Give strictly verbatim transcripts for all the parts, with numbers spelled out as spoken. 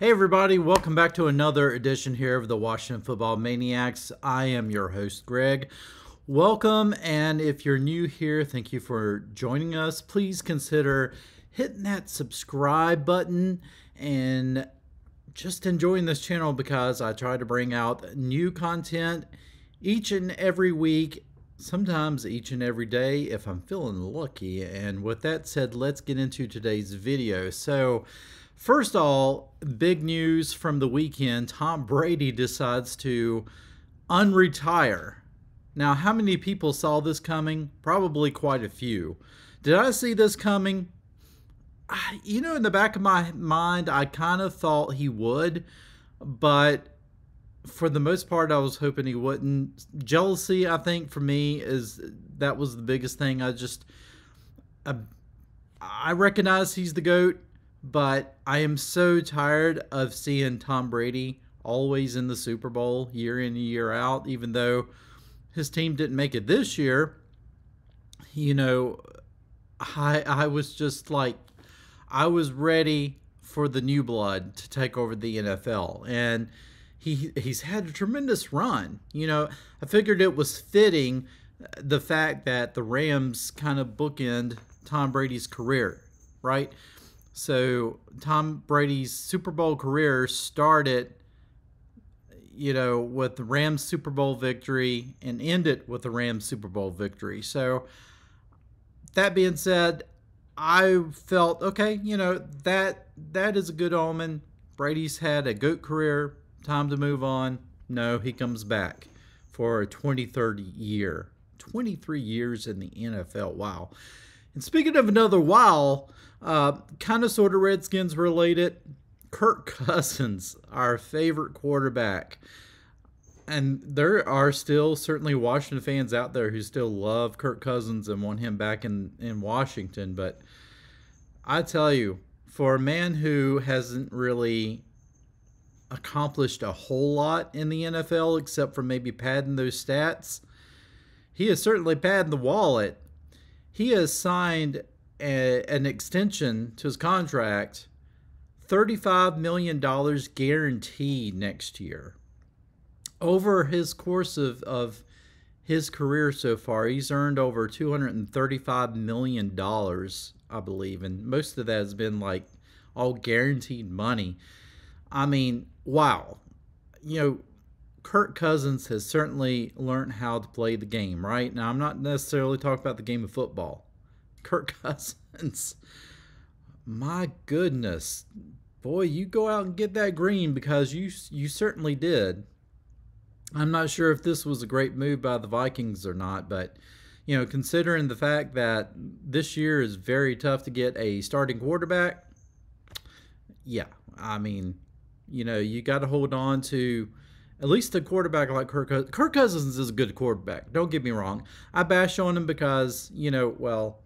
Hey everybody, welcome back to another edition here of the Washington Football Maniacs. I am your host, Greg. Welcome, and if you're new here, thank you for joining us. Please consider hitting that subscribe button and just enjoying this channel because I try to bring out new content each and every week, sometimes each and every day if I'm feeling lucky. And with that said, let's get into today's video. So, first of all, big news from the weekend. Tom Brady decides to unretire. Now, how many people saw this coming? Probably quite a few. Did I see this coming? I, you know, in the back of my mind, I kind of thought he would, but for the most part, I was hoping he wouldn't. Jealousy, I think, for me, is that was the biggest thing. I just, I, I recognize he's the GOAT. But I am so tired of seeing Tom Brady always in the Super Bowl year in and year out, even though his team didn't make it this year. You know, I, I was just like, I was ready for the new blood to take over the N F L. And he he's had a tremendous run. You know, I figured it was fitting the fact that the Rams kind of bookend Tom Brady's career, right? So Tom Brady's Super Bowl career started, you know, with the Rams Super Bowl victory and ended with the Rams Super Bowl victory. So that being said, I felt, okay, you know, that that is a good omen. Brady's had a GOAT career, time to move on. No, he comes back for a twenty-third year. twenty-three years in the N F L, wow. And speaking of another wow, Uh, kind of sort of Redskins related, Kirk Cousins, our favorite quarterback. And there are still certainly Washington fans out there who still love Kirk Cousins and want him back in, in Washington. But I tell you, for a man who hasn't really accomplished a whole lot in the N F L except for maybe padding those stats, he is certainly padding the wallet. He has signed A, an extension to his contract, thirty-five million dollars guaranteed next year. Over his course of, of his career so far, he's earned over two hundred thirty-five million dollars, I believe, and most of that has been like all guaranteed money. I mean, wow. You know, Kirk Cousins has certainly learned how to play the game, right? Now, I'm not necessarily talking about the game of football. Kirk Cousins, my goodness, boy, you go out and get that green because you you certainly did. I'm not sure if this was a great move by the Vikings or not, but you know, considering the fact that this year is very tough to get a starting quarterback, yeah, I mean, you know, you got to hold on to at least a quarterback like Kirk Cousins. Kirk Cousins is a good quarterback. Don't get me wrong. I bash on him because you know, well.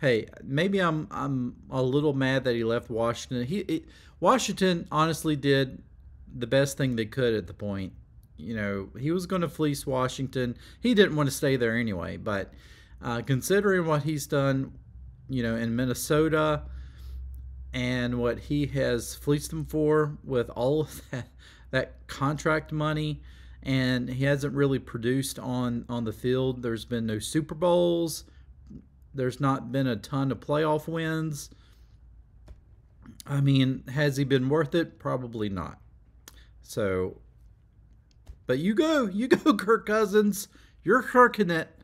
Hey, maybe I'm I'm a little mad that he left Washington. He it, Washington honestly did the best thing they could at the point. You know, he was going to fleece Washington. He didn't want to stay there anyway. But uh, considering what he's done, you know, in Minnesota and what he has fleeced them for with all of that that contract money, and he hasn't really produced on on the field. There's been no Super Bowls. There's not been a ton of playoff wins. I mean, has he been worth it? Probably not. So, but you go. You go, Kirk Cousins. You're Kirking it.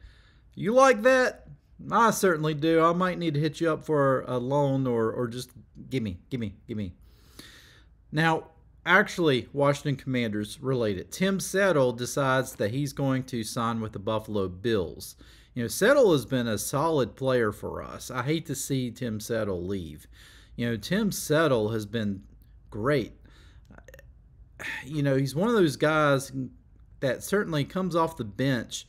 You like that? I certainly do. I might need to hit you up for a loan or, or just gimme, gimme, gimme. Now, actually, Washington Commanders related. Tim Settle decides that he's going to sign with the Buffalo Bills. You know, Settle has been a solid player for us. I hate to see Tim Settle leave. You know, Tim Settle has been great. You know, he's one of those guys that certainly comes off the bench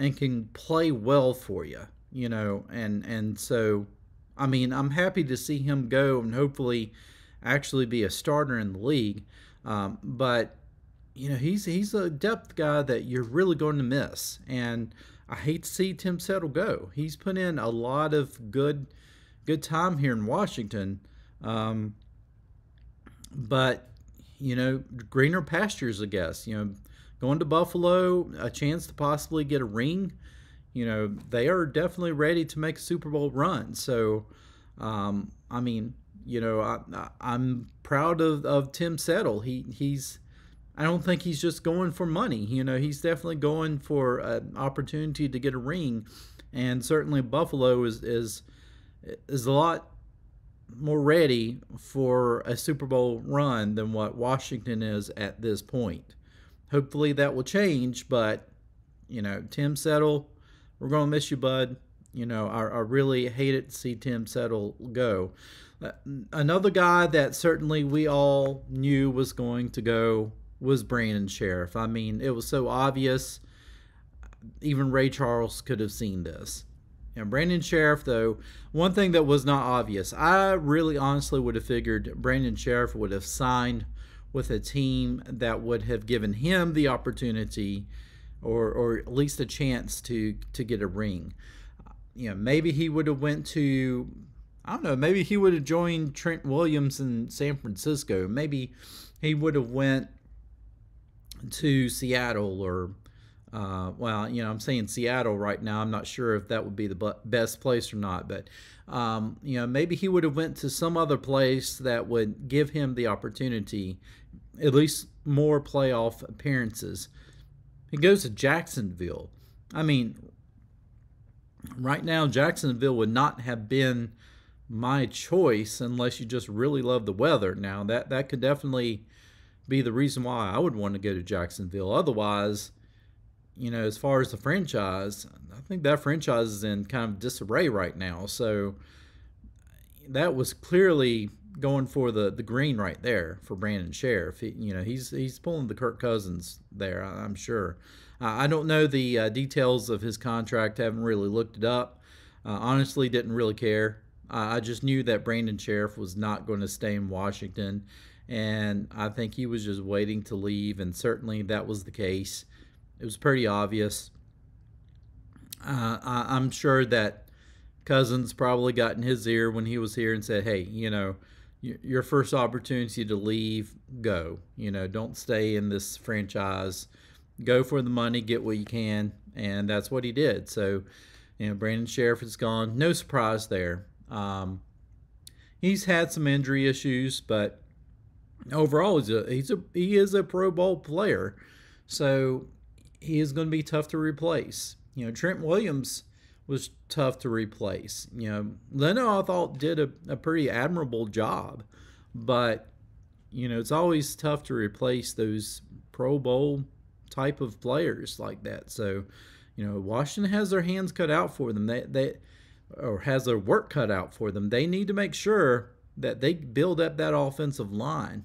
and can play well for you, you know. And, and so, I mean, I'm happy to see him go and hopefully actually be a starter in the league. Um, but, you know, he's, he's a depth guy that you're really going to miss. And I hate to see Tim Settle go. He's put in a lot of good good time here in Washington. Um, but, you know, greener pastures, I guess. You know, going to Buffalo, a chance to possibly get a ring. You know, they are definitely ready to make a Super Bowl run. So, um, I mean, you know, I, I, I'm proud of, of Tim Settle. He he's, I don't think he's just going for money. You know, he's definitely going for an opportunity to get a ring, and certainly Buffalo is is is a lot more ready for a Super Bowl run than what Washington is at this point. Hopefully that will change, but, you know, Tim Settle, we're going to miss you, bud. You know, I, I really hated to see Tim Settle go. Uh, another guy that certainly we all knew was going to go was Brandon Scherff. I mean, it was so obvious. Even Ray Charles could have seen this. And Brandon Scherff, though, one thing that was not obvious, I really honestly would have figured Brandon Scherff would have signed with a team that would have given him the opportunity or or at least a chance to to get a ring. You know, maybe he would have went to, I don't know, maybe he would have joined Trent Williams in San Francisco. Maybe he would have went to Seattle or, uh, well, you know, I'm saying Seattle right now. I'm not sure if that would be the best place or not. But, um, you know, maybe he would have went to some other place that would give him the opportunity, at least more playoff appearances. He goes to Jacksonville. I mean, right now, Jacksonville would not have been my choice unless you just really love the weather. Now, that, that could definitely be the reason why I would want to go to Jacksonville. Otherwise, you know, as far as the franchise, I think that franchise is in kind of disarray right now. So that was clearly going for the, the green right there for Brandon Scherff. He, you know, he's he's pulling the Kirk Cousins there, I'm sure. Uh, I don't know the uh, details of his contract. Haven't really looked it up. Uh, honestly, didn't really care. Uh, I just knew that Brandon Scherff was not going to stay in Washington, and I think he was just waiting to leave, and certainly that was the case. It was pretty obvious. Uh, I, I'm sure that Cousins probably got in his ear when he was here and said, hey, you know, your first opportunity to leave, go. You know, don't stay in this franchise. Go for the money, get what you can, and that's what he did. So, you know, Brandon Scherff is gone. No surprise there. Um, he's had some injury issues, but overall, he's a, he's a he is a Pro Bowl player. So he is going to be tough to replace. You know, Trent Williams was tough to replace. You know, Leno, I thought, did a, a pretty admirable job, but, you know, it's always tough to replace those Pro Bowl type of players like that. So, you know, Washington has their hands cut out for them. They, they or has their work cut out for them. They need to make sure that they build up that offensive line.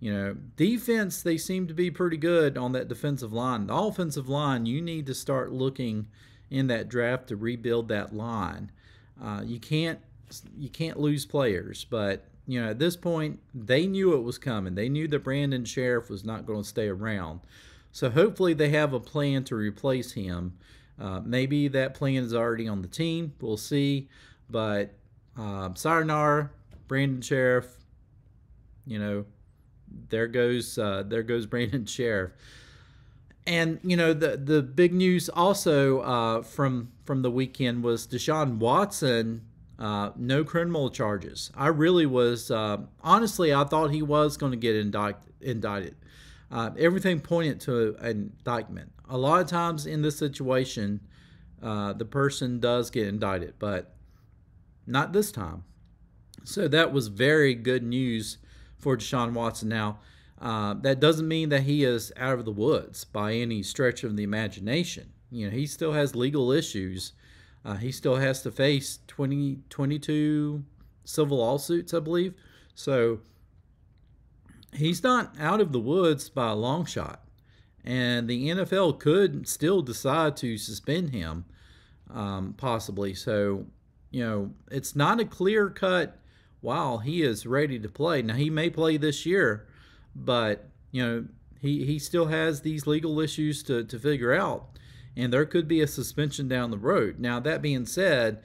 You know, defense, they seem to be pretty good on that defensive line. The offensive line, you need to start looking in that draft to rebuild that line. Uh, you can't you can't lose players, but, you know, at this point, they knew it was coming. They knew that Brandon Scherff was not going to stay around. So hopefully they have a plan to replace him. Uh, maybe that plan is already on the team. We'll see. But uh, sayonara, Brandon Scherff, you know, there goes uh, there goes Brandon Scherff. And, you know, the the big news also uh, from from the weekend was Deshaun Watson, uh, no criminal charges. I really was, uh, honestly, I thought he was going to get indicted. indicted. Uh, everything pointed to an indictment. A lot of times in this situation, uh, the person does get indicted, but not this time. So that was very good news for Deshaun Watson. Now, Uh, that doesn't mean that he is out of the woods by any stretch of the imagination. You know, he still has legal issues. Uh, he still has to face twenty, twenty-two civil lawsuits, I believe. So he's not out of the woods by a long shot. And the N F L could still decide to suspend him, um, possibly. So, you know, it's not a clear cut, wow, he is ready to play. Now, he may play this year. But, you know, he, he still has these legal issues to, to figure out, and there could be a suspension down the road. Now, that being said,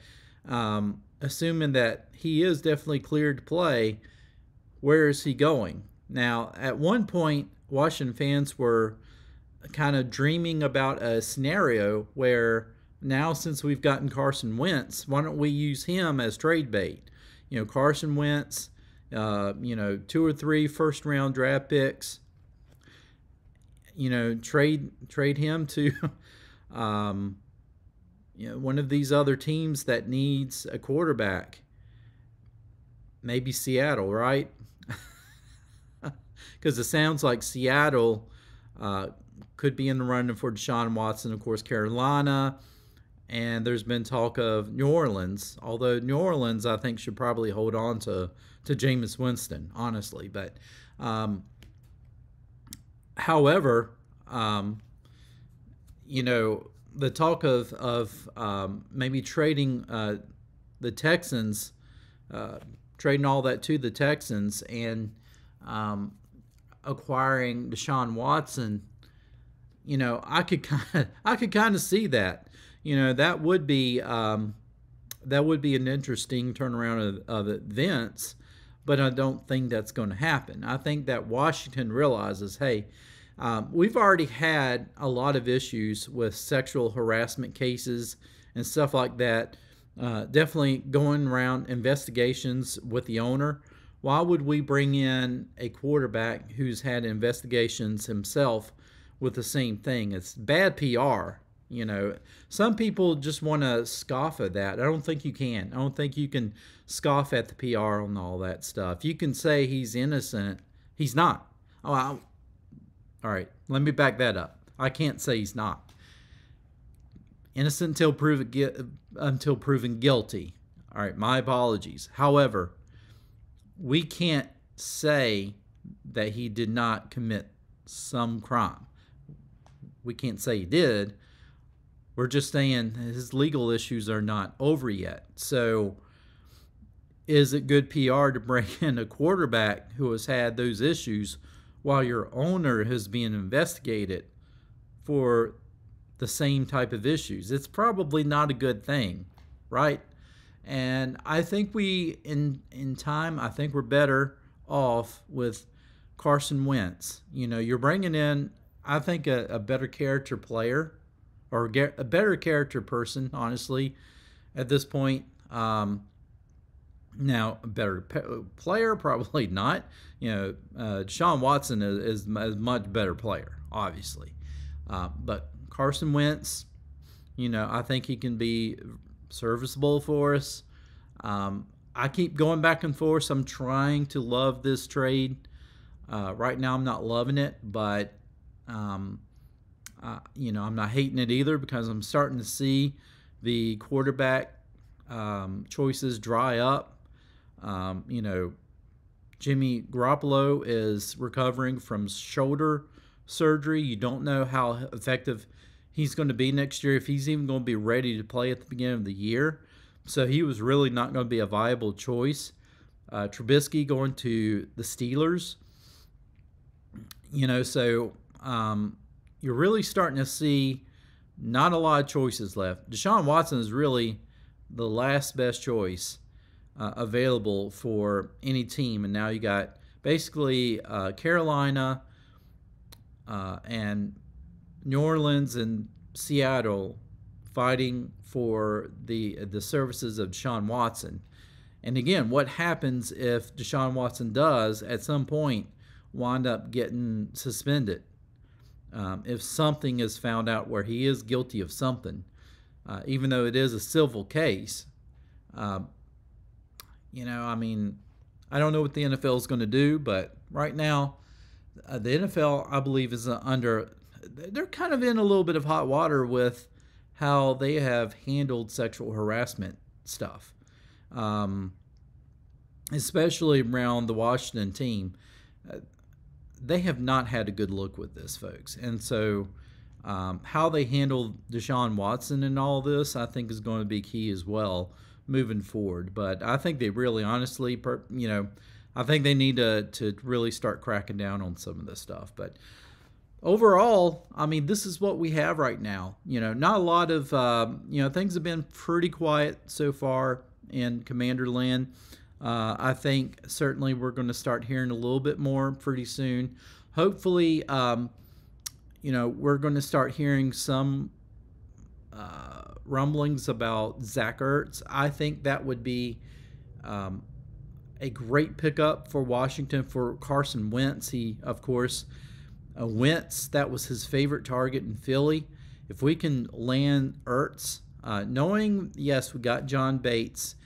um, assuming that he is definitely cleared to play, where is he going? Now, at one point, Washington fans were kind of dreaming about a scenario where now, since we've gotten Carson Wentz, why don't we use him as trade bait? You know, Carson Wentz, uh, you know, two or three first-round draft picks, you know, trade trade him to um, you know, one of these other teams that needs a quarterback. Maybe Seattle, right? Because it sounds like Seattle uh, could be in the running for Deshaun Watson, of course, Carolina, and there's been talk of New Orleans, although New Orleans, I think, should probably hold on to, to Jameis Winston, honestly. But, um, however, um, you know, the talk of, of um, maybe trading uh, the Texans, uh, trading all that to the Texans and um, acquiring Deshaun Watson, you know, I could kind of, I could kind of see that. You know, that would be um, that would be an interesting turnaround of, of events, but I don't think that's going to happen. I think that Washington realizes, hey, um, we've already had a lot of issues with sexual harassment cases and stuff like that. Uh, definitely going around investigations with the owner. Why would we bring in a quarterback who's had investigations himself with the same thing? It's bad P R. You know, some people just want to scoff at that. I don't think you can. I don't think you can scoff at the P R and all that stuff. You can say he's innocent. He's not. Oh, I, all right. Let me back that up. I can't say he's not. Innocent until proven, until proven guilty. All right. My apologies. However, we can't say that he did not commit some crime. We can't say he did. We're just saying his legal issues are not over yet. So is it good P R to bring in a quarterback who has had those issues while your owner is being investigated for the same type of issues? It's probably not a good thing, right? And I think we, in, in time, I think we're better off with Carson Wentz. You know, you're bringing in, I think, a, a better character player, or a better character person, honestly, at this point. Um, now, a better player, probably not. You know, uh, Deshaun Watson is, is a much better player, obviously. Uh, but Carson Wentz, you know, I think he can be serviceable for us. Um, I keep going back and forth. I'm trying to love this trade. Uh, right now, I'm not loving it, but... Um, Uh, you know, I'm not hating it either, because I'm starting to see the quarterback um, choices dry up. Um, you know, Jimmy Garoppolo is recovering from shoulder surgery. You don't know how effective he's going to be next year, if he's even going to be ready to play at the beginning of the year. So he was really not going to be a viable choice. Uh, Trubisky going to the Steelers. You know, so... Um, You're really starting to see not a lot of choices left. Deshaun Watson is really the last best choice uh, available for any team. And now you got basically uh, Carolina uh, and New Orleans and Seattle fighting for the, the services of Deshaun Watson. And again, what happens if Deshaun Watson does at some point wind up getting suspended? Um, if something is found out where he is guilty of something, uh, even though it is a civil case, uh, you know, I mean, I don't know what the N F L is going to do, but right now, uh, the N F L, I believe, is under, they're kind of in a little bit of hot water with how they have handled sexual harassment stuff, um, especially around the Washington team. Uh, They have not had a good look with this, folks. And so um, how they handle Deshaun Watson and all this, I think, is going to be key as well moving forward. But I think they really honestly, you know, I think they need to, to really start cracking down on some of this stuff. But overall, I mean, this is what we have right now. You know, not a lot of, um, you know, things have been pretty quiet so far in Commander Land. Uh, I think certainly we're going to start hearing a little bit more pretty soon. Hopefully, um, you know, we're going to start hearing some uh, rumblings about Zach Ertz. I think that would be um, a great pickup for Washington for Carson Wentz. He, of course, uh, Wentz, that was his favorite target in Philly. If we can land Ertz, uh, knowing, yes, we got John Bates,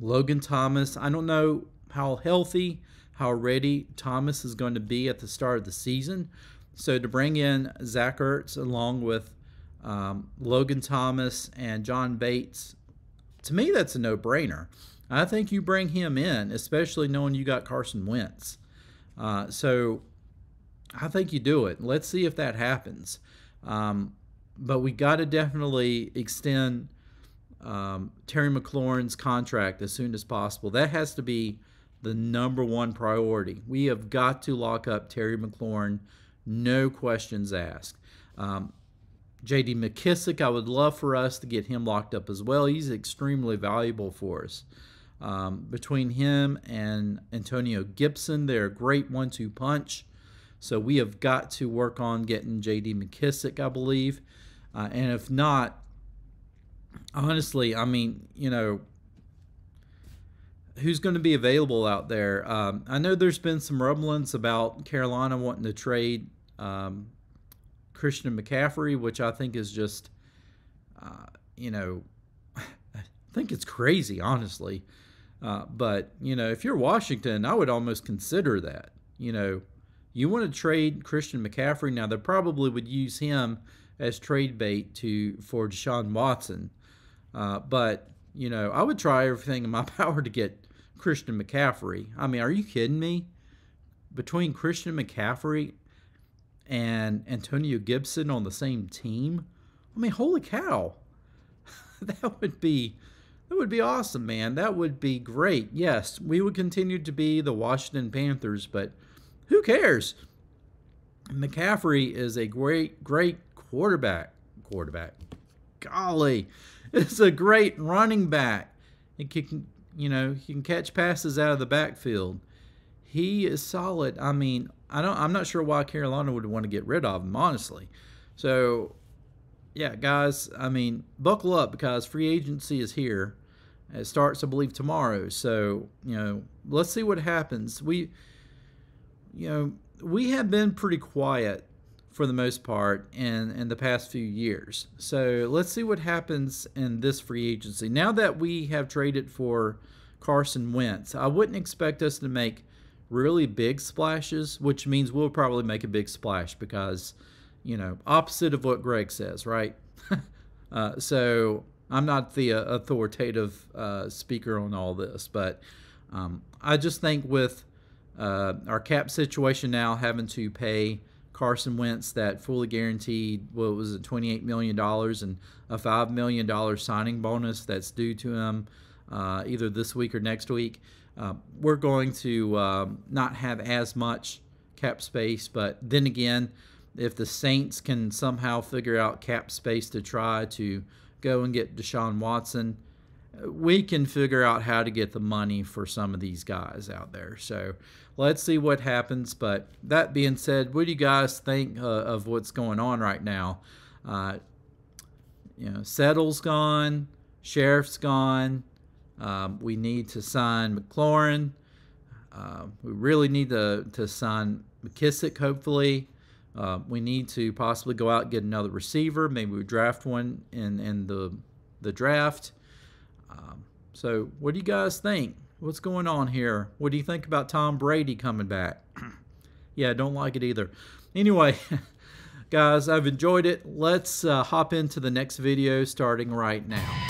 Logan Thomas. I don't know how healthy, how ready Thomas is going to be at the start of the season. So to bring in Zach Ertz along with um, Logan Thomas and John Bates, to me, that's a no-brainer. I think you bring him in, especially knowing you got Carson Wentz. Uh, so I think you do it. Let's see if that happens. Um, but we got to definitely extend Um, Terry McLaurin's contract as soon as possible. That has to be the number one priority. We have got to lock up Terry McLaurin, no questions asked. Um, J D McKissick, I would love for us to get him locked up as well. He's extremely valuable for us. Um, between him and Antonio Gibson, they're a great one two punch. So we have got to work on getting J D McKissick, I believe. Uh, and if not, honestly, I mean, you know, who's going to be available out there? Um, I know there's been some rumblings about Carolina wanting to trade um, Christian McCaffrey, which I think is just, uh, you know, I think it's crazy, honestly. Uh, but, you know, if you're Washington, I would almost consider that. You know, you want to trade Christian McCaffrey. Now, they probably would use him as trade bait to for Deshaun Watson. Uh, but, you know, I would try everything in my power to get Christian McCaffrey. I mean, are you kidding me? Between Christian McCaffrey and Antonio Gibson on the same team? I mean, holy cow. That would be, that would be awesome, man. That would be great. Yes, we would continue to be the Washington Panthers, but who cares? McCaffrey is a great, great quarterback. Quarterback. Golly. It's a great running back. He can, you know, he can catch passes out of the backfield. He is solid. I mean, I don't. I'm not sure why Carolina would want to get rid of him, honestly. So, yeah, guys. I mean, buckle up because free agency is here. It starts, I believe, tomorrow. So, you know, let's see what happens. We, you know, we have been pretty quiet for the most part in, in the past few years. So let's see what happens in this free agency. Now that we have traded for Carson Wentz, I wouldn't expect us to make really big splashes, which means we'll probably make a big splash because, you know, opposite of what Greg says, right? uh, so I'm not the uh, authoritative uh, speaker on all this, but um, I just think with uh, our cap situation now having to pay Carson Wentz that fully guaranteed, what was it, twenty-eight million dollars and a five million dollar signing bonus that's due to him uh, either this week or next week. Uh, we're going to um, not have as much cap space, but then again, if the Saints can somehow figure out cap space to try to go and get Deshaun Watson, we can figure out how to get the money for some of these guys out there. So let's see what happens. But that being said, what do you guys think uh, of what's going on right now? Uh, you know, Settle's gone. Scherff's gone. Um, we need to sign McLaurin. Uh, we really need to, to sign McKissick, hopefully. Uh, we need to possibly go out and get another receiver. Maybe we draft one in, in the, the draft. Um, so what do you guys think? What's going on here? What do you think about Tom Brady coming back? Yeah, I don't like it either. Anyway, guys, I've enjoyed it. Let's uh, hop into the next video starting right now.